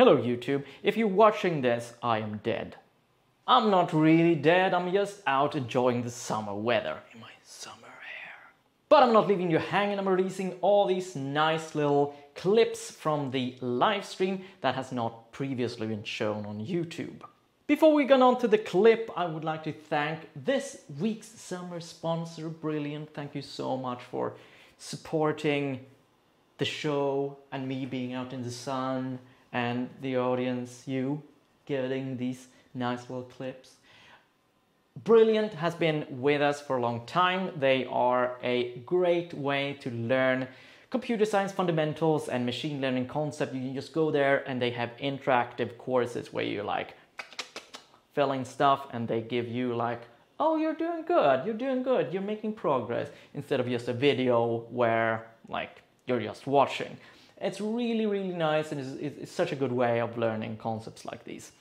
Hello YouTube, if you're watching this, I am dead. I'm not really dead, I'm just out enjoying the summer weather in my summer hair. But I'm not leaving you hanging, I'm releasing all these nice little clips from the live stream that has not previously been shown on YouTube. Before we get on to the clip, I would like to thank this week's summer sponsor, Brilliant. Thank you so much for supporting the show and me being out in the sun and the audience, you, getting these nice little clips. Brilliant has been with us for a long time. They are a great way to learn computer science fundamentals and machine learning concept. You can just go there and they have interactive courses where you like filling stuff and they give you like, oh, you're doing good, you're making progress, instead of just a video where like you're just watching. It's really, really nice, and it's such a good way of learning concepts like these.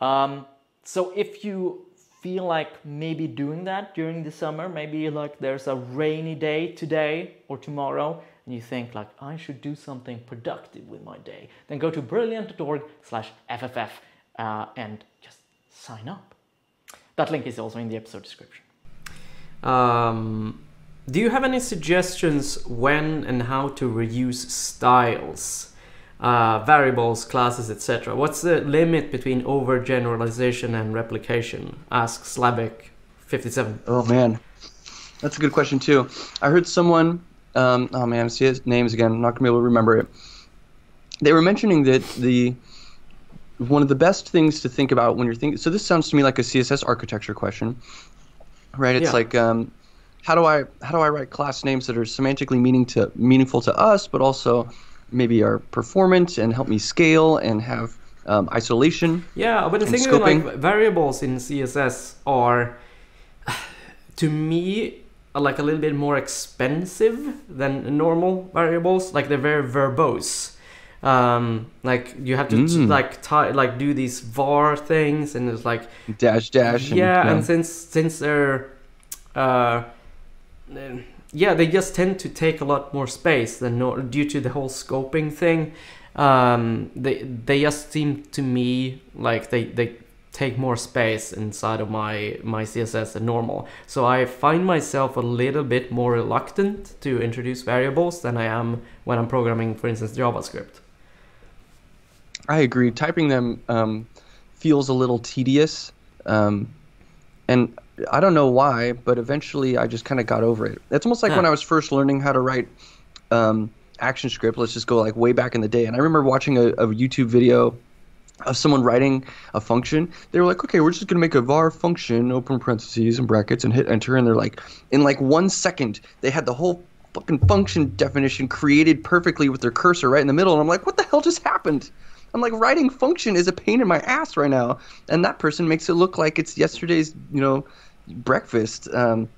So if you feel like maybe doing that during the summer, maybe like there's a rainy day today or tomorrow, and you think like, I should do something productive with my day, then go to brilliant.org/FFF and just sign up. That link is also in the episode description. Do you have any suggestions when and how to reuse styles, variables, classes, etc.? What's the limit between overgeneralization and replication? Asks Slavic57. Oh man, that's a good question too. I heard someone, oh man, I see his names again, I'm not going to be able to remember it. They were mentioning that one of the best things to think about when you're thinking, so this sounds to me like a CSS architecture question, right? It's like, how do I write class names that are semantically meaningful to us, but also maybe are performant and help me scale and have isolation? Yeah, but the thing is, like, variables in CSS are, to me, like a little bit more expensive than normal variables. Like they're very verbose. Like you have to like do these var things, and it's like dash. Yeah, and since they're yeah, they just tend to take a lot more space than due to the whole scoping thing. They just seem to me like they take more space inside of my CSS than normal. So I find myself a little bit more reluctant to introduce variables than I am when I'm programming, for instance, JavaScript. I agree. Typing them feels a little tedious, and I don't know why, but eventually I just kind of got over it. It's almost like when I was first learning how to write ActionScript, let's just go like way back in the day. And I remember watching a YouTube video of someone writing a function. They were like, okay, we're just going to make a var function, open parentheses and brackets, and hit enter. And they're like, in like 1 second, they had the whole fucking function definition created perfectly with their cursor right in the middle. And I'm like, what the hell just happened? I'm like, writing function is a pain in my ass right now. And that person makes it look like it's yesterday's, you know, breakfast. And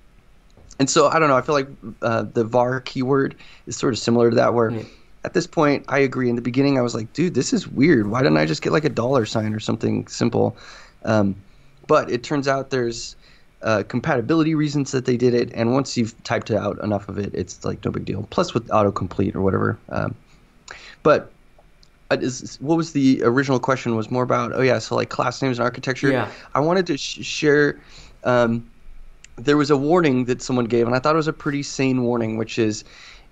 so I don't know, I feel like the var keyword is sort of similar to that, where at this point I agree. In the beginning I was like, dude, this is weird, why didn't I just get like $sign or something simple? But it turns out there's compatibility reasons that they did it, and once you've typed out enough of it, it's like no big deal, plus with autocomplete or whatever. But what was the original question was more about, oh yeah, so like class names and architecture. I wanted to share, there was a warning that someone gave, and I thought it was a pretty sane warning, which is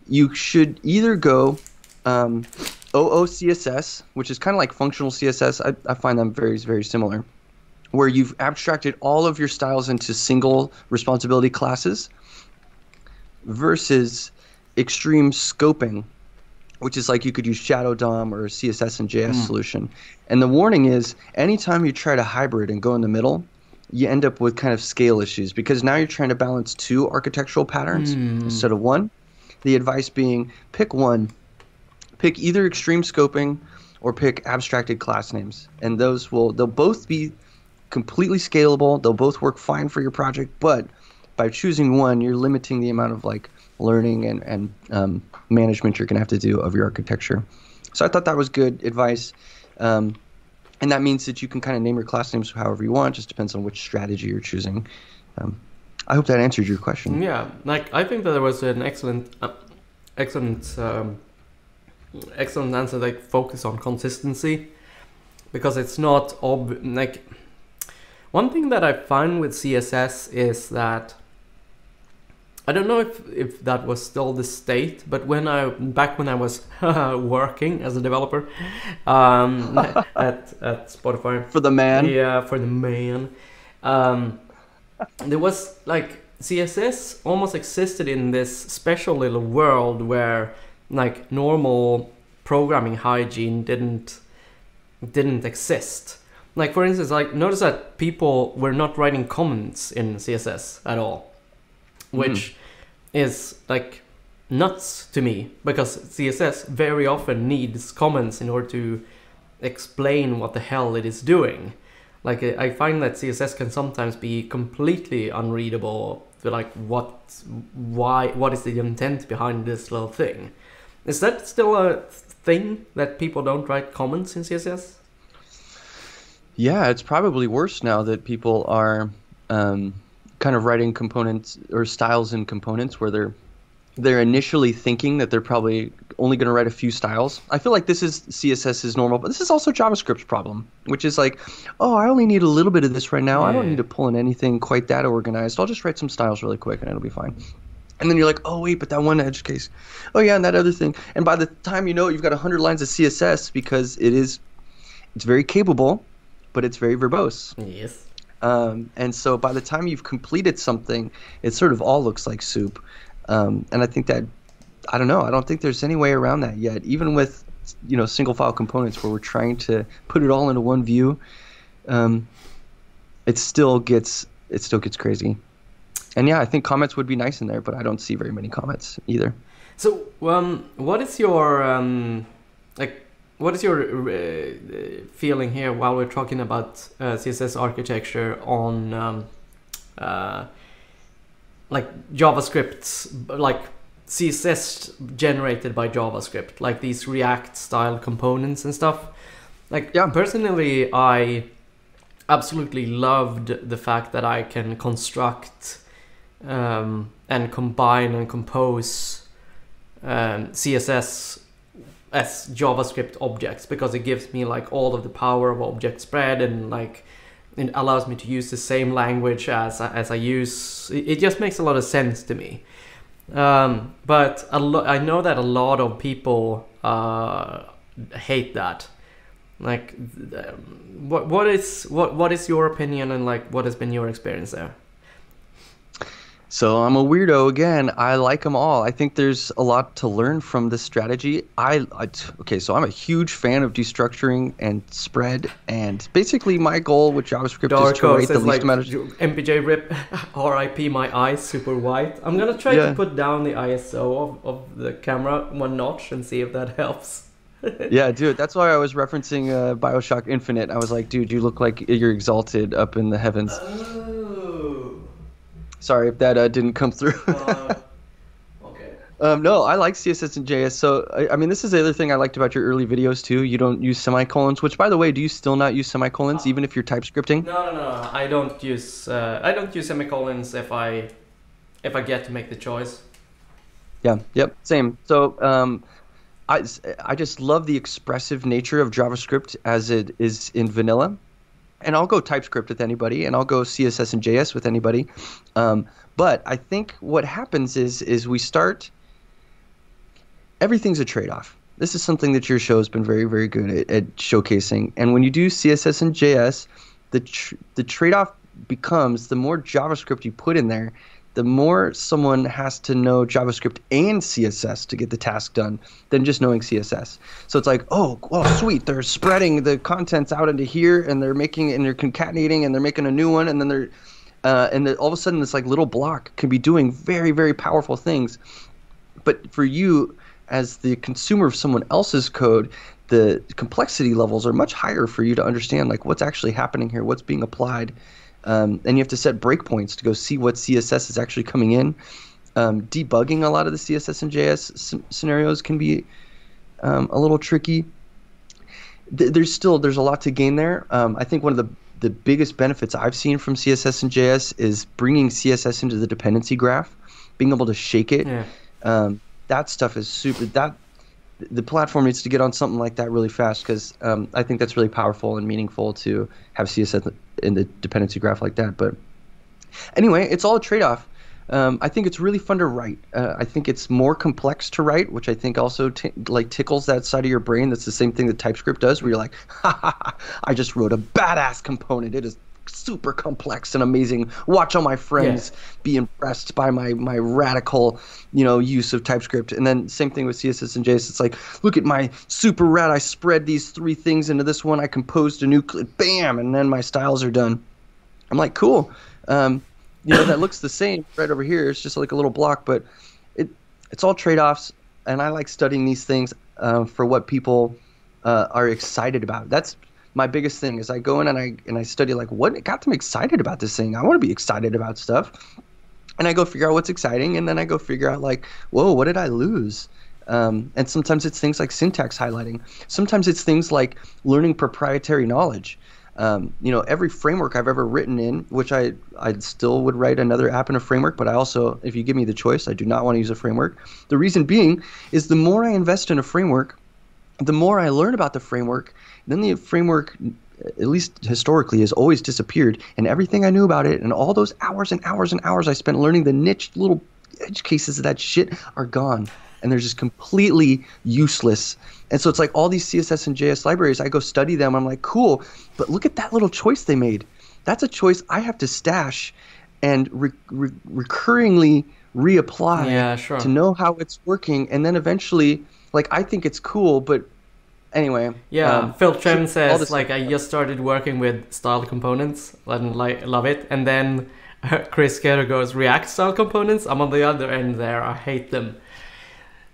you should either go OOCSS, which is kind of like functional CSS. I find them very, very similar, where you've abstracted all of your styles into single responsibility classes, versus extreme scoping, which is like you could use Shadow DOM or CSS and JS solution. And the warning is, anytime you try to hybrid and go in the middle, you end up with kind of scale issues, because now you're trying to balance 2 architectural patterns instead of 1. The advice being, pick one. Pick either extreme scoping or pick abstracted class names. And those they'll both be completely scalable. They'll both work fine for your project, but by choosing one, you're limiting the amount of like learning and management you're going to have to do of your architecture. So I thought that was good advice. And that means that you can kind of name your class names however you want. Just depends on which strategy you're choosing. I hope that answered your question. Yeah, like I think that there was an excellent answer. Like focus on consistency, because it's not like one thing that I find with CSS is that I don't know if that was still the state, but when I when I was working as a developer at Spotify for the man, there was like CSS almost existed in this special little world where like normal programming hygiene didn't exist. Like for instance, like notice that people were not writing comments in CSS at all, which is like nuts to me, because CSS very often needs comments in order to explain what the hell it is doing. Like I find that CSS can sometimes be completely unreadable, like what is the intent behind this little thing. Is that still a thing that people don't write comments in CSS? Yeah, it's probably worse now that people are kind of writing components or styles in components where they're initially thinking that they're probably only going to write a few styles. I feel like this is CSS's normal, but this is also JavaScript's problem, which is like, oh, I only need a little bit of this right now. Yeah. I don't need to pull in anything quite that organized. I'll just write some styles really quick and it'll be fine. And then you're like, oh, wait, but that one edge case. Oh, yeah, and that other thing. And by the time you know it, you've got 100 lines of CSS because it's very capable, but it's very verbose. Yes. And so by the time you've completed something, it sort of all looks like soup. And I think that, I don't know, I don't think there's any way around that yet. Even with, you know, single file components where we're trying to put it all into one view, it still gets crazy. And yeah, I think comments would be nice in there, but I don't see very many comments either. So what is your like? What is your feeling here while we're talking about CSS architecture on like JavaScript, like CSS generated by JavaScript, like these React style components and stuff? Like, yeah, personally, I absolutely loved the fact that I can construct and combine and compose CSS as JavaScript objects, because it gives me like all of the power of object spread, and like it allows me to use the same language as I use. It just makes a lot of sense to me. But I know that a lot of people hate that. Like, what is your opinion, and like what has been your experience there? So I'm a weirdo again. I like them all. I think there's a lot to learn from this strategy. Okay, so I'm a huge fan of destructuring and spread, and basically my goal with JavaScript is to create the least amount of... MPJ rip, RIP my eyes, super white. I'm going to try to put down the ISO of the camera one notch and see if that helps. Yeah, dude, that's why I was referencing Bioshock Infinite. I was like, dude, you look like you're exalted up in the heavens. Sorry if that didn't come through. Okay. No, I like CSS and JS. So, I mean, this is the other thing I liked about your early videos, too. You don't use semicolons, which, by the way, do you still not use semicolons, even if you're TypeScripting? No. I don't use semicolons if I get to make the choice. Yeah, yep, same. So, I just love the expressive nature of JavaScript as it is in vanilla. And I'll go TypeScript with anybody, and I'll go CSS and JS with anybody. But I think what happens is we start – everything's a trade-off. This is something that your show has been very, very good at showcasing. And when you do CSS and JS, the trade-off becomes the more JavaScript you put in there, the more someone has to know JavaScript and CSS to get the task done than just knowing CSS. So it's like, oh, sweet, they're spreading the contents out into here, and they're making, and they're concatenating, and they're making a new one, and then they're, and then all of a sudden this like little block can be doing very, very powerful things. But for you as the consumer of someone else's code, the complexity levels are much higher for you to understand like what's actually happening here, what's being applied. And you have to set breakpoints to go see what CSS is actually coming in. Debugging a lot of the CSS and JS scenarios can be a little tricky. There's a lot to gain there. I think one of the biggest benefits I've seen from CSS and JS is bringing CSS into the dependency graph, being able to shake it. Yeah. That stuff is super. That the platform needs to get on something like that really fast, because I think that's really powerful and meaningful to have CSS in the dependency graph like that. But anyway, it's all a trade-off. I think it's really fun to write. I think it's more complex to write, which I think also tickles that side of your brain. That's the same thing that TypeScript does, where you're like, ha, ha, ha, I just wrote a badass component. It is super complex and amazing. Watch all my friends be impressed by my radical, use of TypeScript. And then same thing with CSS and JS. It's like, look at my super rad. I spread these three things into this one. I composed a new clip, bam, and then my styles are done. I'm like, cool. That looks the same right over here. It's just like a little block, but it's all trade-offs. And I like studying these things for what people are excited about. That's my biggest thing, is I go in and I study, like, what got them excited about this thing? I want to be excited about stuff. And I go figure out what's exciting, and then I go figure out, like, whoa, what did I lose? And sometimes it's things like syntax highlighting. Sometimes it's things like learning proprietary knowledge. Every framework I've ever written in, which I still would write another app in a framework, but I also, if you give me the choice, I do not want to use a framework. The reason being is the more I invest in a framework, the more I learn about the framework, then the framework, at least historically, has always disappeared. And everything I knew about it and all those hours and hours and hours I spent learning the niche little edge cases of that shit are gone. And they're just completely useless. And so it's like all these CSS and JS libraries, I go study them. I'm like, cool, but look at that little choice they made. That's a choice I have to stash and recurringly reapply to know how it's working. And then eventually, like, I think it's cool, but anyway. Yeah, Phil Trim says, like, I just started working with style components. I love it. And then Chris Ketter goes, React style components? I'm on the other end there. I hate them.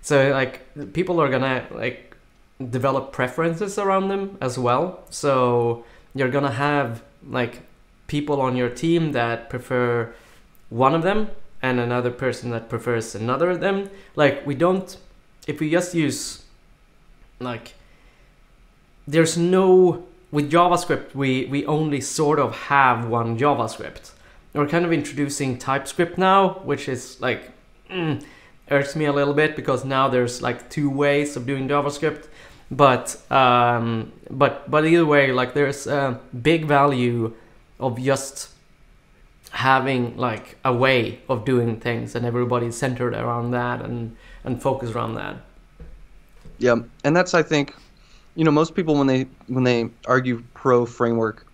So, like, people are gonna, like, develop preferences around them as well. So you're gonna have, like, people on your team that prefer one of them and another person that prefers another of them. Like, we don't, if we just use, like, there's no, with JavaScript, we only sort of have one JavaScript. We're kind of introducing TypeScript now, which is, like, irks me a little bit, because now there's like two ways of doing JavaScript, but either way, like, there's a big value of just having, like, a way of doing things, and everybody's centered around that and focused around that. Yeah, and that's, I think, most people when they argue pro framework,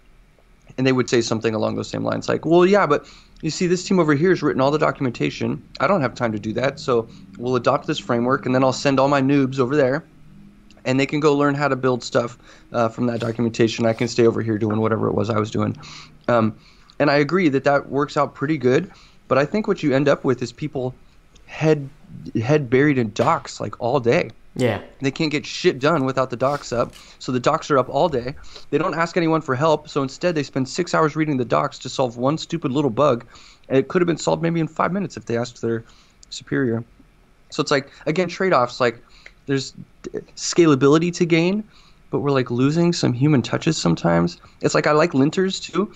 and they would say something along those same lines, like, well, yeah, but you see, this team over here has written all the documentation. I don't have time to do that, so we'll adopt this framework, and then I'll send all my noobs over there, and they can go learn how to build stuff from that documentation. I can stay over here doing whatever it was I was doing. And I agree that works out pretty good, but I think what you end up with is people head buried in docs, like, all day. Yeah. They can't get shit done without the docs up, so the docs are up all day. They don't ask anyone for help, so instead they spend 6 hours reading the docs to solve one stupid little bug, and it could have been solved maybe in 5 minutes if they asked their superior. So it's like, again, trade-offs. Like, there's scalability to gain, but we're, like, losing some human touches sometimes. It's like, I like linters too,